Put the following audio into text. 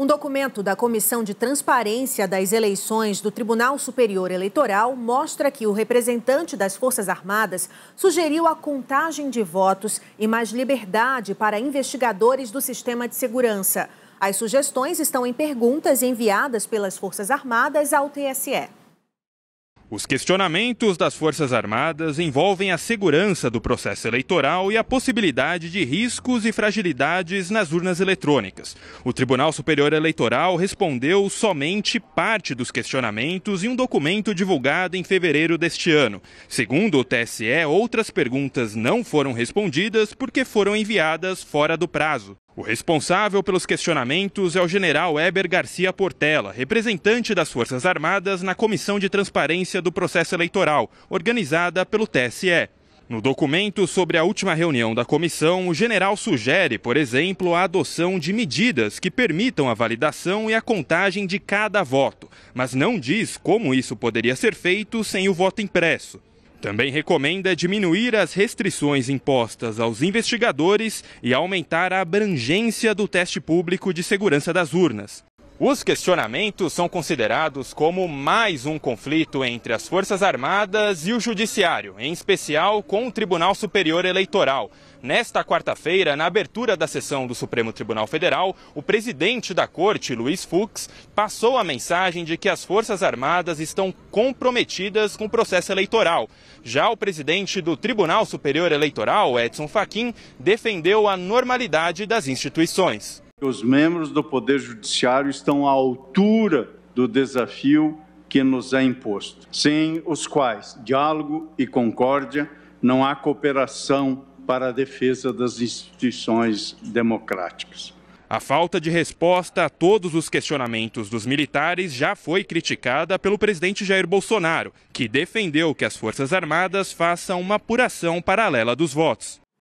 Um documento da Comissão de Transparência das Eleições do Tribunal Superior Eleitoral mostra que o representante das Forças Armadas sugeriu a contagem de votos e mais liberdade para investigadores do sistema de segurança. As sugestões estão em perguntas enviadas pelas Forças Armadas ao TSE. Os questionamentos das Forças Armadas envolvem a segurança do processo eleitoral e a possibilidade de riscos e fragilidades nas urnas eletrônicas. O Tribunal Superior Eleitoral respondeu somente parte dos questionamentos em um documento divulgado em fevereiro deste ano. Segundo o TSE, outras perguntas não foram respondidas porque foram enviadas fora do prazo. O responsável pelos questionamentos é o general Eber Garcia Portela, representante das Forças Armadas na Comissão de Transparência do Processo Eleitoral, organizada pelo TSE. No documento sobre a última reunião da comissão, o general sugere, por exemplo, a adoção de medidas que permitam a validação e a contagem de cada voto, mas não diz como isso poderia ser feito sem o voto impresso. Também recomenda diminuir as restrições impostas aos investigadores e aumentar a abrangência do teste público de segurança das urnas. Os questionamentos são considerados como mais um conflito entre as Forças Armadas e o Judiciário, em especial com o Tribunal Superior Eleitoral. Nesta quarta-feira, na abertura da sessão do Supremo Tribunal Federal, o presidente da Corte, Luiz Fux, passou a mensagem de que as Forças Armadas estão comprometidas com o processo eleitoral. Já o presidente do Tribunal Superior Eleitoral, Edson Fachin, defendeu a normalidade das instituições. Os membros do Poder Judiciário estão à altura do desafio que nos é imposto, sem os quais diálogo e concórdia não há cooperação para a defesa das instituições democráticas. A falta de resposta a todos os questionamentos dos militares já foi criticada pelo presidente Jair Bolsonaro, que defendeu que as Forças Armadas façam uma apuração paralela dos votos.